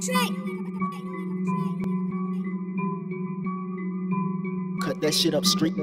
the track. Cut that shit up, street.